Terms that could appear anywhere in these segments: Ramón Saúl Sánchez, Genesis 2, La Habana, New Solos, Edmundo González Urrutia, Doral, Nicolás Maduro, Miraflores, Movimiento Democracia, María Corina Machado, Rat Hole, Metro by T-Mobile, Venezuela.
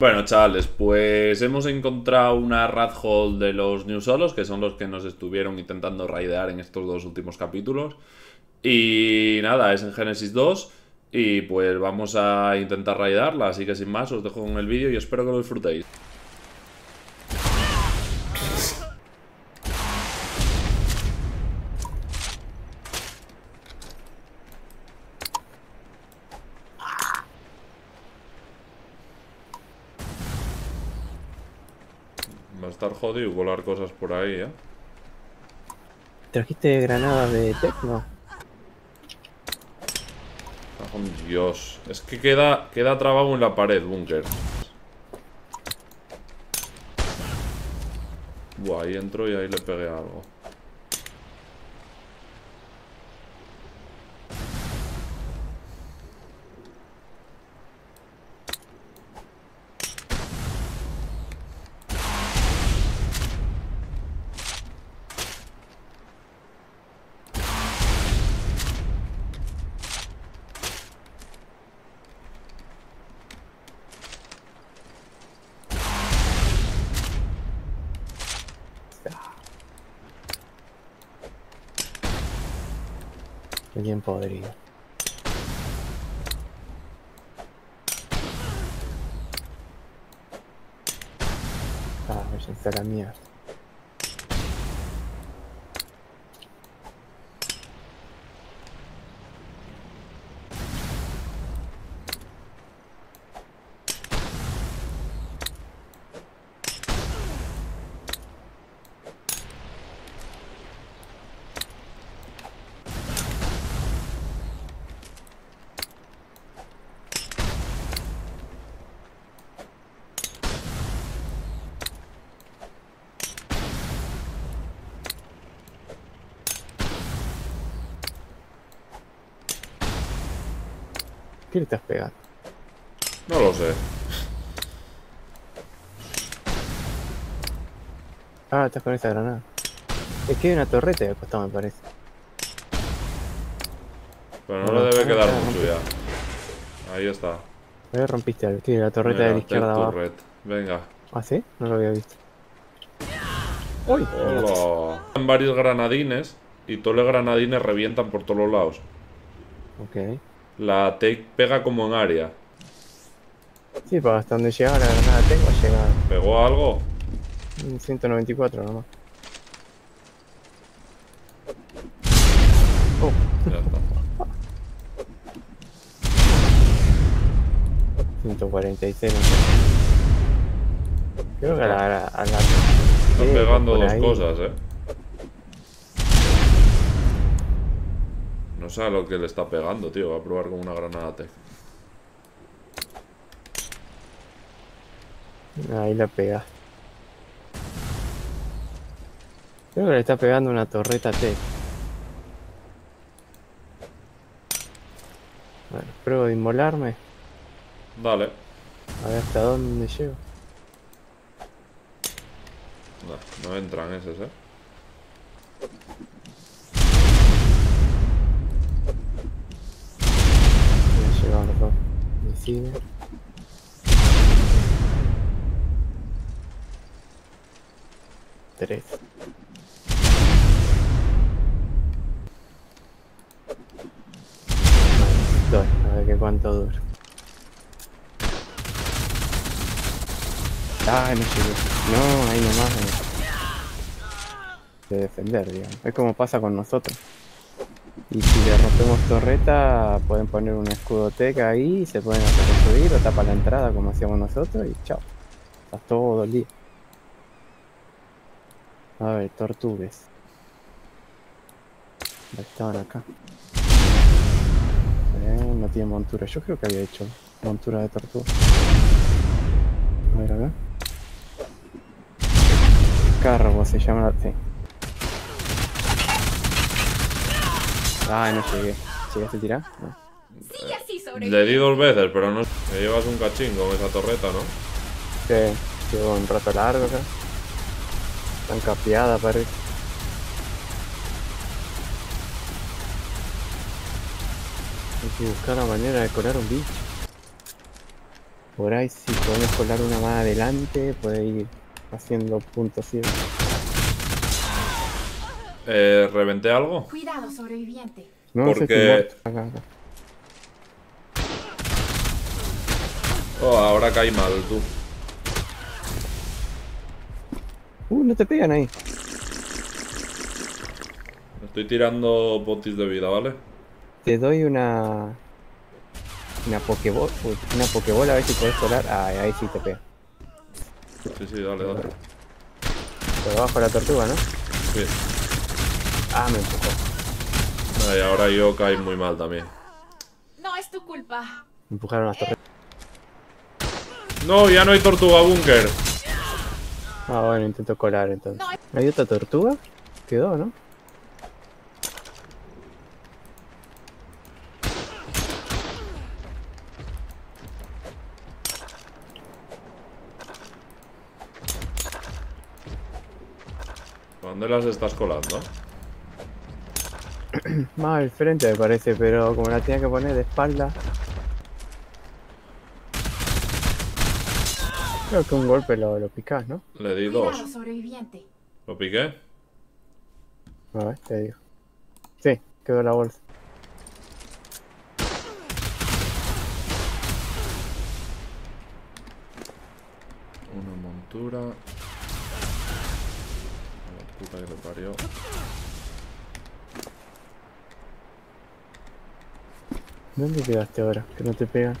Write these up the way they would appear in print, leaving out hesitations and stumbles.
Bueno, chavales, pues hemos encontrado una Rat Hole de los New Solos, que son los que nos estuvieron intentando raidear en estos dos últimos capítulos. Y nada, es en Genesis 2 y pues vamos a intentar raidearla, así que sin más os dejo con el vídeo y espero que lo disfrutéis. Va a estar jodido volar cosas por ahí, ¿eh? ¿Trajiste granadas de tecno? ¡Oh, Dios! Es que queda trabado en la pared, búnker. Buah, ahí entro y ahí le pegué algo. Bien podrido. Ah, es esta la mía. ¿Qué le estás pegando? No lo sé. Ah, estás con esa granada. Es que hay una torreta al costado, me parece. Pero no le debe quedar mucho ya. Ahí está. Ahí rompiste algo, tío, la torreta. Mira, de la izquierda abajo. Venga. ¿Ah, sí? No lo había visto. ¡Uy! Hay varios granadines y todos los granadines revientan por todos los lados. Ok. La Take pega como en área. Sí, para hasta donde llega la granada Take va a llegar. ¿Pegó algo? 194 nomás. Oh. Ya está. 146. Creo que a la... Están pegando dos cosas, eh. No sé a lo que le está pegando, tío. Voy a probar con una granada Tech. Ahí la pega. Creo que le está pegando una torreta Tech. Bueno, pruebo de inmolarme. Dale. A ver hasta dónde llego. No entran esos, eh. Tres. Dos, a ver qué cuánto dura. Ah, no llegué. No, ahí nomás. De defender, digamos. Es como pasa con nosotros. Y si le rompemos torreta, pueden poner un escudoteca ahí, se pueden hacer subir o tapa la entrada como hacíamos nosotros y chao. Está todo el día. A ver, tortugues. Estaban acá. No tiene montura. Yo creo que había hecho montura de tortuga. A ver acá. Carro se llama la... Sí. Ah, no llegué. ¿Llegaste a tirar? No. Le di dos veces, pero no... Me llevas un cachín con esa torreta, ¿no? Sí, llevo un rato largo acá. Tan capeada, parece. Hay que buscar la manera de colar un bicho. Por ahí si podemos colar una más adelante, puede ir haciendo puntos ciegos. ¿Reventé algo? Cuidado, sobreviviente. No, porque... Oh, ahora caí mal, tú. No te pegan ahí. Estoy tirando botis de vida, ¿vale? Te doy una... una pokebola, a ver si puedes colar. Ah, ahí sí te pega. Sí, sí, dale, dale. Por abajo la tortuga, ¿no? Sí. Ah, me empujó. Y ahora yo caí muy mal también. No es tu culpa. Me empujaron las tortugas. No, ya no hay tortuga búnker. Ah, bueno, intento colar entonces. ¿Hay otra tortuga? Quedó, ¿no? ¿Dónde las estás colando? Más al frente me parece, pero como la tenía que poner de espalda. Creo que un golpe lo picás, ¿no? Le di dos. ¿Lo piqué? A ver, te digo. Sí, quedó la bolsa. Una montura. La puta que le parió. ¿Dónde quedaste ahora? Que no te pegan.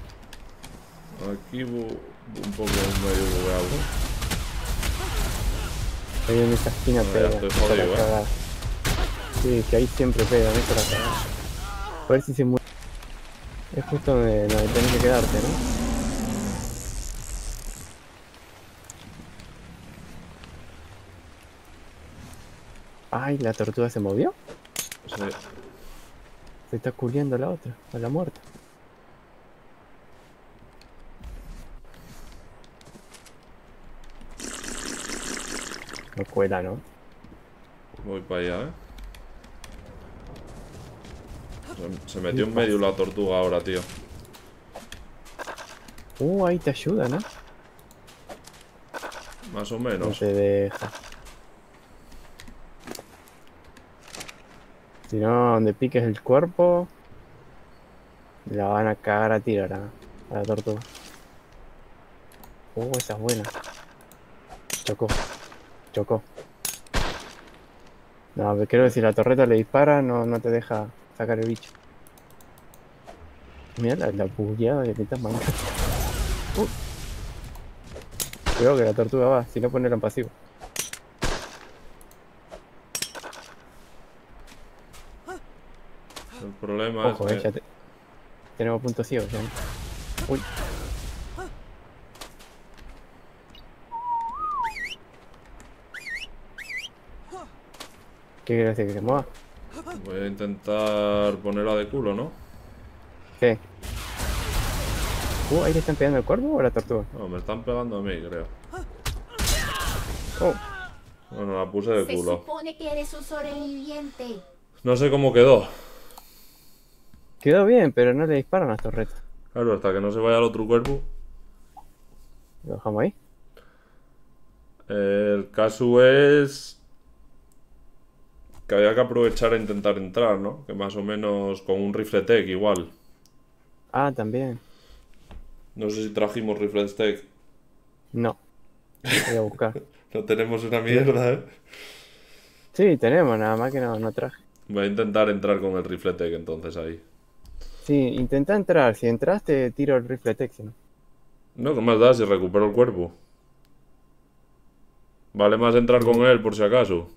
Aquí un poco medio bugueado. Ahí en esa esquina pega. Estoy jodido, sí, que ahí siempre pega, no es para cagar. A ver si se mueve. Es justo donde tenés que quedarte, ¿no? Ay, ¿la tortuga se movió? Sí. Se está culiando a la otra, a la muerta. No cuela, ¿no? Voy para allá, ¿eh? Se metió en medio la tortuga ahora, tío. Ahí te ayuda, ¿no? Más o menos. No te deja. Si no, donde piques el cuerpo, la van a cagar a tirar a la tortuga. Esa es buena. Chocó. Chocó. No, pero creo que si la torreta le dispara, no te deja sacar el bicho. Mira la bugueada que te estás mandando. Creo que la tortuga va, si no ponerla en pasivo. El problema es que... tenemos puntos ciegos ya. Uy. ¿Qué quiere decir? ¿Que se mueva? Voy a intentar ponerla de culo, ¿no? Sí. ¿Ahí le están pegando el cuervo o la tortuga? No, me están pegando a mí, creo. Bueno, la puse de culo. Se supone que eres un sobreviviente. No sé cómo quedó. Quedó bien, pero no le disparan las torretas. Claro, hasta que no se vaya al otro cuervo. ¿Lo dejamos ahí? El caso es... que había que aprovechar e intentar entrar, ¿no? Que más o menos con un rifle tech igual. Ah, también. No sé si trajimos rifle tech. No. Voy a buscar. No tenemos una mierda, ¿eh? Sí, tenemos, nada más que no traje. Voy a intentar entrar con el rifle tech entonces ahí. Sí, intenta entrar. Si entraste, tiro el rifle tech, si no. No, ¿qué más da si recupero el cuerpo? Vale más entrar con él por si acaso.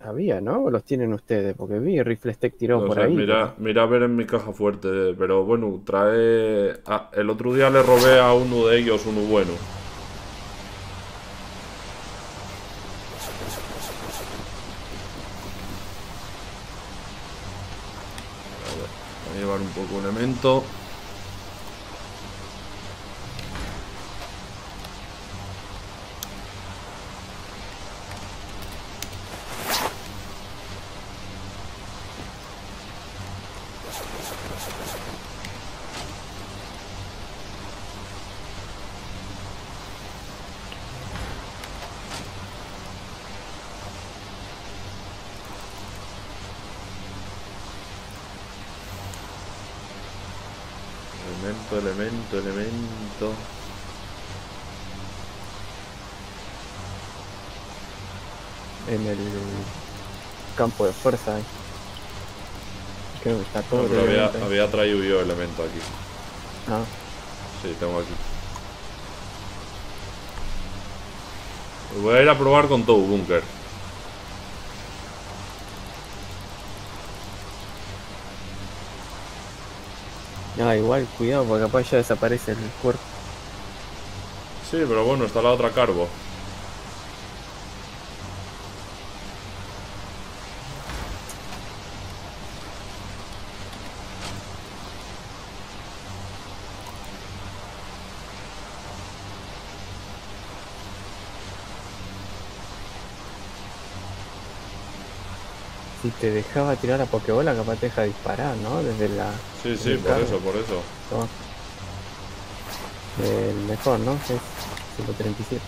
Había, ¿no? ¿O los tienen ustedes? Porque vi rifles tech tirado por ahí. Mira a ver en mi caja fuerte, pero bueno, trae... Ah, el otro día le robé a uno de ellos, uno bueno. A ver, voy a llevar un poco un elemento. Elemento. En el campo de fuerza ahí. Creo que está todo. No, pero había traído yo elemento aquí. Ah. Sí, tengo aquí. Lo voy a ir a probar con todo búnker. Ah, igual, cuidado, porque capaz ya desaparece el cuerpo. Sí, pero bueno, está la otra carbo. Si te dejaba tirar a Pokébola, capaz te deja disparar, ¿no? Desde la... Sí, sí, por eso. Toma. El mejor, ¿no? Es 137.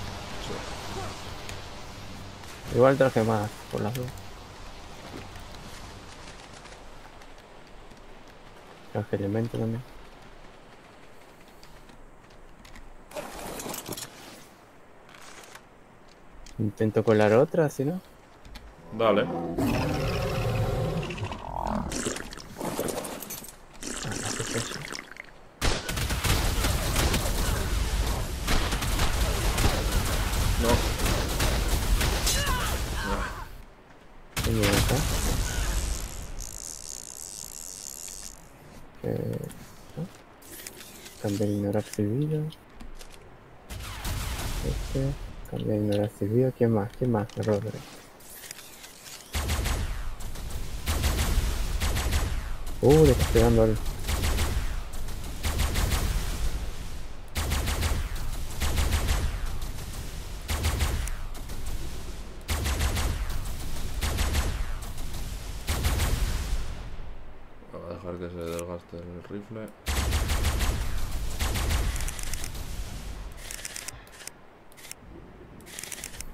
Sí. Igual traje más, por las dudas. Traje elemento también. Intento colar otra, si no. Dale. Cambiar ignorar civil. Cambiar ignorar civil. ¿Quién más? ¿Quién más? Rodri. Le está pegando al... Voy a dejar que se desgaste el rifle.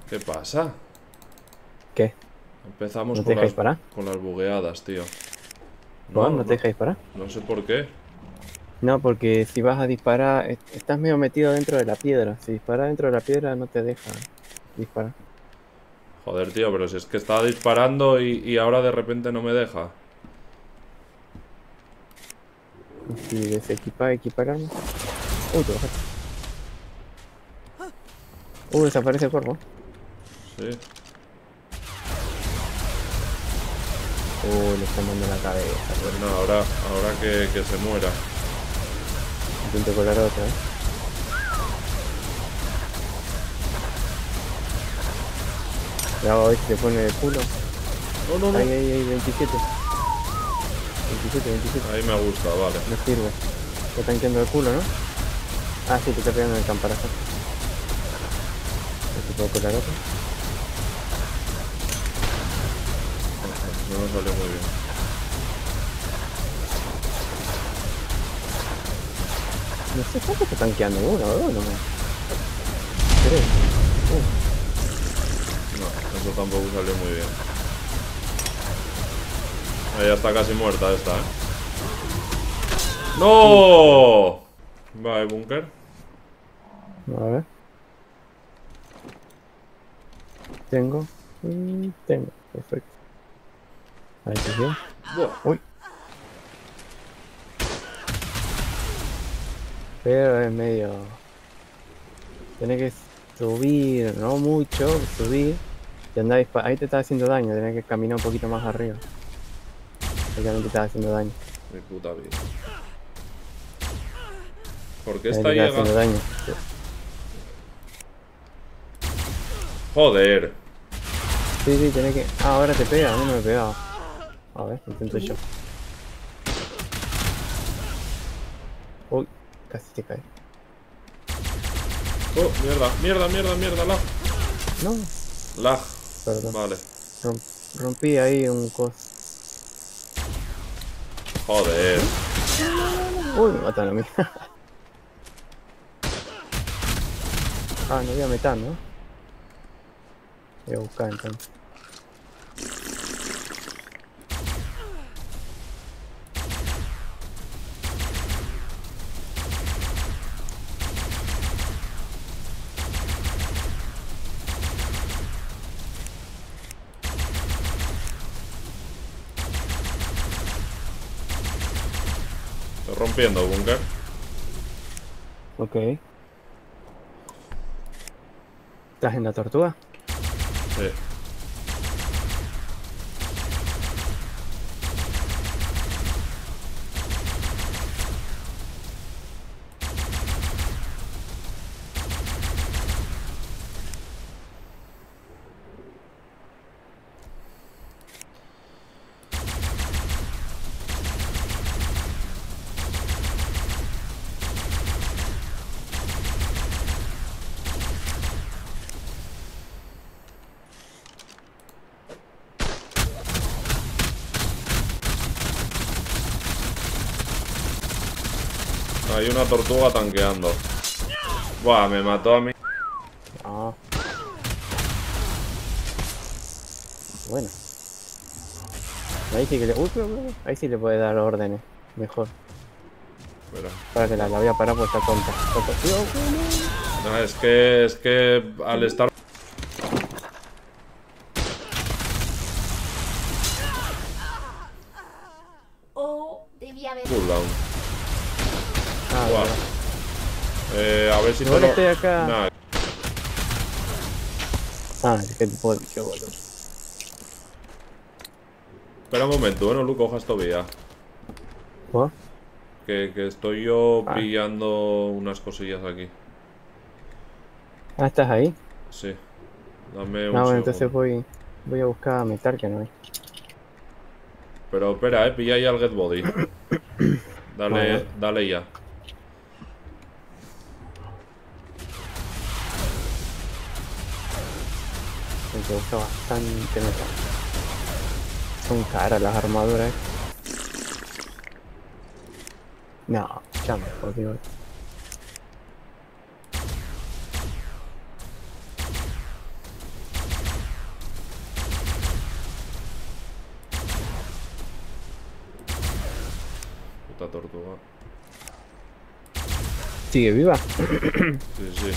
¿Qué pasa? ¿Qué? Empezamos con las bugueadas, tío. No te deja disparar. No sé por qué. No, porque si vas a disparar, estás medio metido dentro de la piedra. Si disparas dentro de la piedra, no te deja disparar. Joder, tío, pero si es que estaba disparando y ahora de repente no me deja. Si desequipar armas. Te bajaste. Desaparece el cuerpo. Sí. Le está mandando la cabeza. Pues no, ahora que se muera. Intento colar otra, ¿eh? No, este le pone de culo. No. Ahí, 27. 27. Ahí me gusta, vale. No sirve. Está tanqueando de culo, ¿no? Ah, sí, te está pegando en el campanazo. ¿Te puedo colar otra? No me salió muy bien. No sé cuánto está tanqueando, ¿no? Tres. No, eso tampoco salió muy bien. Ahí ya está casi muerta esta, ¿eh? ¡No! Vale, búnker. A ver. Tengo. Perfecto. Ahí cogió. Uy. Pero es medio... Tienes que subir, no mucho, subir. Y andar disparando. Ahí te está haciendo daño, tenés que caminar un poquito más arriba. Ahí también te está haciendo daño. Mi puta vida. ¿Por qué está llegando? Daño. Joder. Sí, tenés que... Ah, ahora te pega, a mí no me pegaba. A ver, intento yo. Uy, casi te cae. Oh, mierda, lag. No. Lag. Perdón. Vale. Rompí ahí un cos. Joder. Uy, me matan a mí. Ah, no voy a meter, ¿no? Voy a buscar entonces. rompiendo búnker. Ok. ¿Estás en la tortuga? Sí. Hay una tortuga tanqueando. Buah, me mató a mí. No. Bueno. Ahí sí que le... Uy, ahí sí le puede dar órdenes. Mejor. Espera. Para que la voy a parar por esta tonta. No, es que al estar... Oh, debía haber... Cooldown. Wow. A ver si no lo... estoy acá. Nah. Ah, es que tipo de bicho, boludo. Espera un momento, bueno, Lu, cojas todavía. ¿What? Que estoy yo pillando unas cosillas aquí. Ah, ¿estás ahí? Sí. Dame un segundo. Bueno, entonces voy a buscar a metal que no hay. Pero espera, pilla ya el get body. Dale ya. Me gusta bastante metal. Son caras las armaduras. No, ya me jodió. Puta tortuga. ¿Sigue viva? Sí, sí.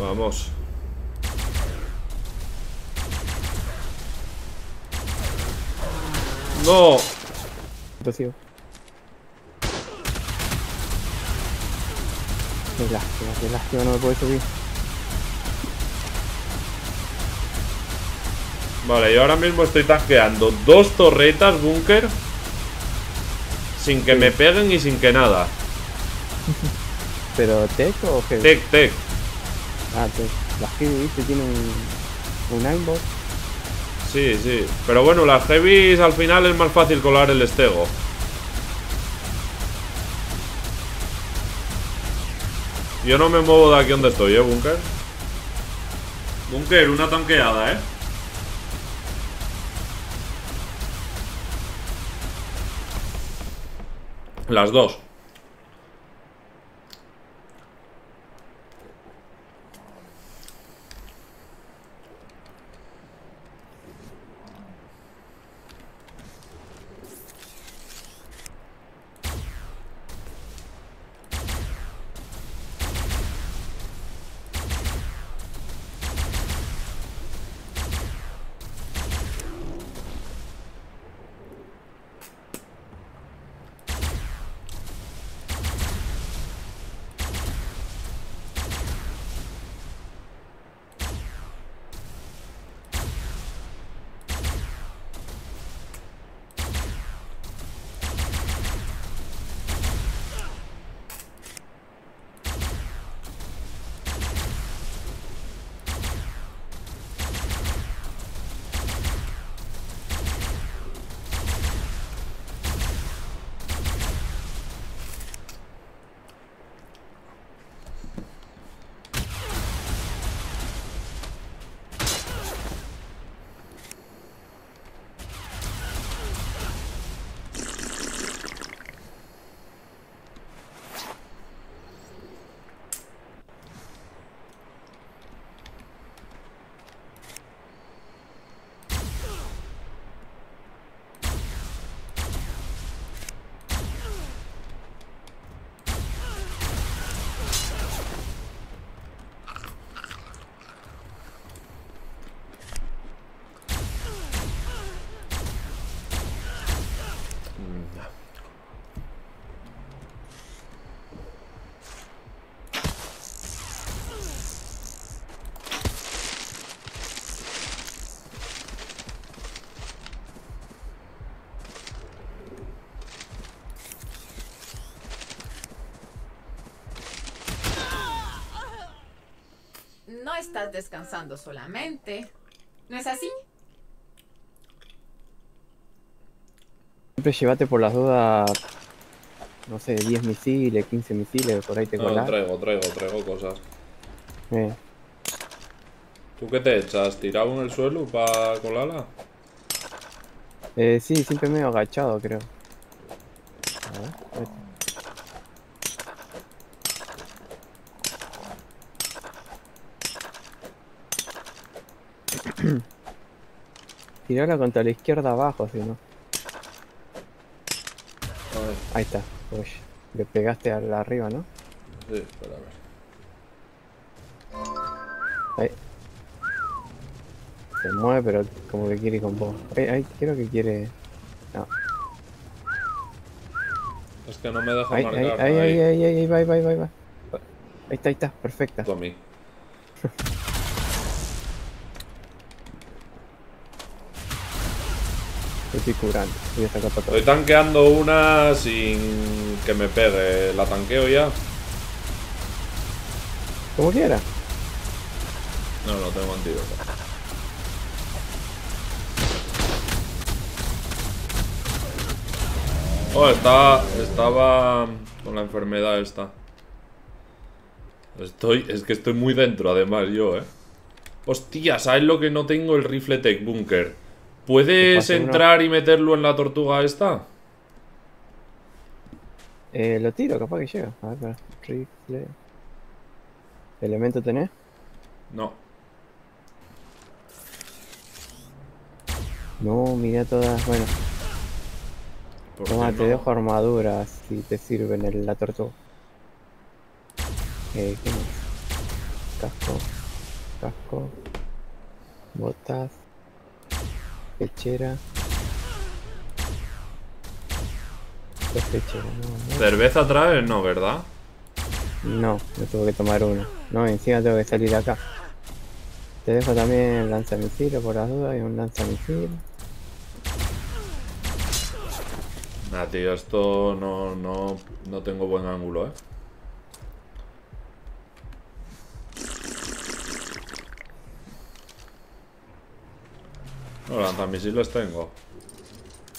Vamos. No. Entonces, qué lástima, no me puedo subir. Vale, yo ahora mismo estoy tanqueando dos torretas búnker sin que me peguen y sin que nada. ¿Pero tech o qué? Tech. Ah, pues, las Heavy, ¿viste? Tienen un aimbot. Sí, sí. Pero bueno, las Heavy al final es más fácil colar el estego. Yo no me muevo de aquí donde estoy, Bunker. Bunker, una tanqueada, Las dos. No estás descansando solamente. ¿No es así? Siempre llévate por las dudas, no sé, 10 misiles, 15 misiles, por ahí te colás. No, traigo cosas. ¿Tú qué te echas? ¿Tirado en el suelo para colarla? Sí, siempre medio agachado, creo. A ver, este. Tirarla contra la izquierda abajo, si no. A ver. Ahí está. Uy, le pegaste a la arriba, ¿no? Sí, espera, a ver. Ahí. Se mueve, pero como que quiere ir con vos. Ahí, creo que quiere... No. Es que no me deja ahí, marcar. Ahí, va. Ahí está. Perfecta. Tommy. Estoy curando, voy a sacar para atrás. Estoy tanqueando una sin que me pegue. ¿La tanqueo ya? Como quiera. No tengo antídoto. Oh, estaba con la enfermedad esta. Es que estoy muy dentro, además, yo, Hostia, ¿sabes lo que no tengo? El rifle Tech Bunker. ¿Puedes entrar y meterlo en la tortuga esta? Lo tiro, capaz que llega. A ver, rifle. ¿Elemento tenés? No. No, mira todas. Bueno. Toma, te dejo armaduras si te sirven en la tortuga. ¿Qué más? Casco. Botas. Pechera. No. ¿Cerveza traes? No, ¿verdad? No, me tengo que tomar una. No, encima tengo que salir de acá. Te dejo también lanzamisiles por las dudas. Hay un lanzamisiles. Nah, tío, esto no tengo buen ángulo, No, lanzamisiles tengo.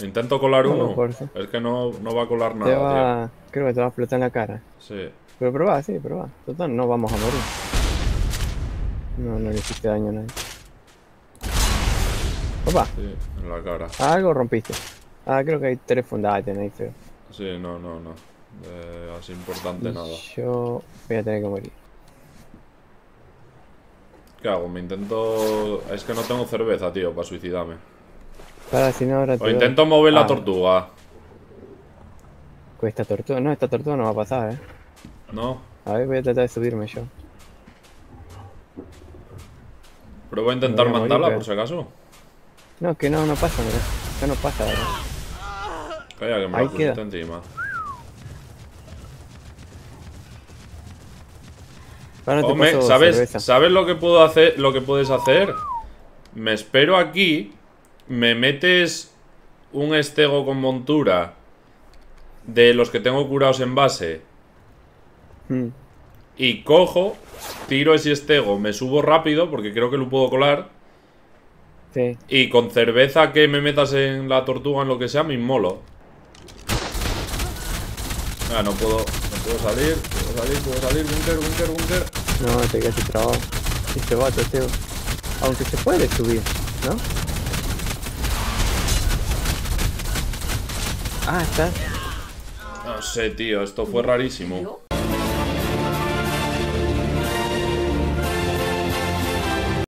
Intento colar uno. Es que no va a colar nada, tío. Creo que te va a explotar en la cara. Sí. Pero probá, probá. Total, no vamos a morir. No le hiciste daño a nadie. Opa. Sí, en la cara. Algo rompiste. Creo que hay 3 fundates ahí, creo. Sí, no. Así importante nada. Yo voy a tener que morir. ¿Qué hago? Me intento... Es que no tengo cerveza, tío, para suicidarme. Para, si no, ahora te... O intento mover la tortuga. Pues esta tortuga... No, esta tortuga no va a pasar, No. A ver, voy a tratar de subirme yo. Pero voy a intentar mandarla, por si acaso. No, es que no pasa, mira. Ya no pasa, Calla, que me la pusiste encima. Hombre, ¿sabes lo que puedo hacer? Lo que puedes hacer. Me espero aquí. Me metes un estego con montura de los que tengo curados en base. Y cojo, tiro ese estego, me subo rápido porque creo que lo puedo colar. Sí. Y con cerveza que me metas en la tortuga, en lo que sea, me inmolo. Ah, no puedo salir, bunker. No, te quedas sin trabajo. Este vato, tío. Aunque se puede subir, ¿no? Ah, está. No sé, tío, esto fue rarísimo.